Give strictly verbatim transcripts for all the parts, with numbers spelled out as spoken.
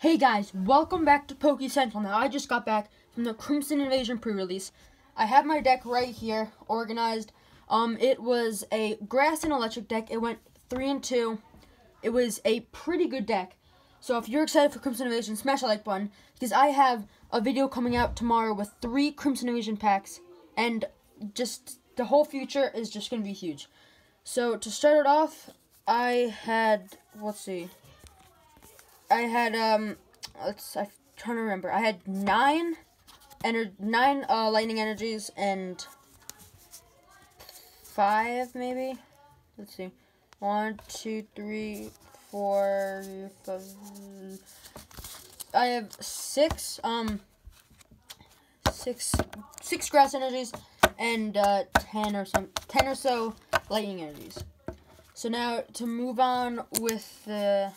Hey guys, welcome back to Poke Central. Now, I just got back from the Crimson Invasion pre-release. I have my deck right here, organized. Um, it was a grass and electric deck. It went three and two. It was a pretty good deck. So if you're excited for Crimson Invasion, smash the like button, because I have a video coming out tomorrow with three Crimson Invasion packs, and just the whole future is just going to be huge. So to start it off, I had, let's see... I had, um, let's, I'm trying to remember, I had nine, ener nine uh, lightning energies and five, maybe? Let's see, one, two, three, four, five, I have six, um, six, six grass energies and, uh, ten or some, ten or so lightning energies. So now, to move on with the...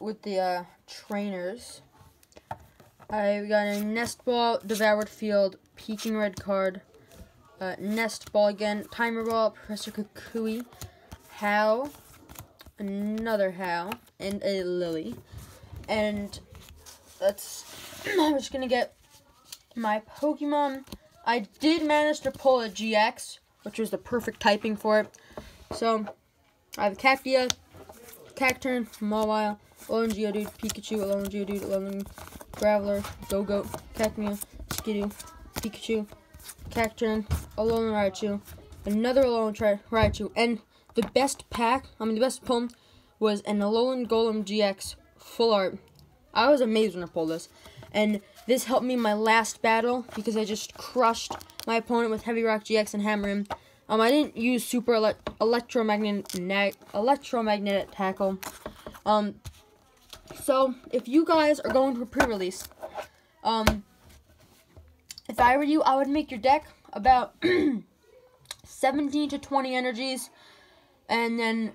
with the uh, trainers. I've got a Nest Ball, Devoured Field, Peeking Red Card, uh, Nest Ball again, Timer Ball, Professor Kukui, Howl, another Howl, and a Lily. And that's, I'm just gonna get my Pokemon. I did manage to pull a G X, which was the perfect typing for it. So, I have a Cactia, Cacturn, Mawile, Alolan Geodude, Pikachu, Alolan Geodude, Alolan Graveler, Go-Goat, Cacturn, Skiddo, Pikachu, Cacturn, Alolan Raichu, another Alolan Raichu, and the best pack, I mean the best pull, was an Alolan Golem G X full art. I was amazed when I pulled this, and this helped me in my last battle, because I just crushed my opponent with Heavy Rock G X and Hammer him. Um, I didn't use Super ele electromagnetic, electromagnetic Tackle. Um, so, if you guys are going for pre-release, um, if I were you, I would make your deck about seventeen to twenty energies, and then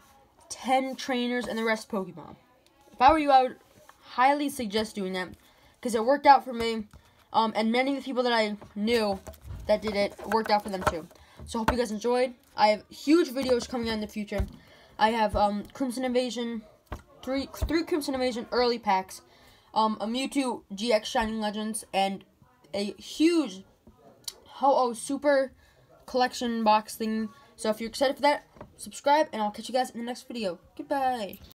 ten trainers, and the rest Pokemon. If I were you, I would highly suggest doing that, because it worked out for me, um, and many of the people that I knew that did it, it worked out for them too. So, I hope you guys enjoyed. I have huge videos coming out in the future. I have um, Crimson Invasion, three three Crimson Invasion early packs, um, a Mewtwo G X Shining Legends, and a huge Ho-Oh Super Collection box thing. So, if you're excited for that, subscribe, and I'll catch you guys in the next video. Goodbye.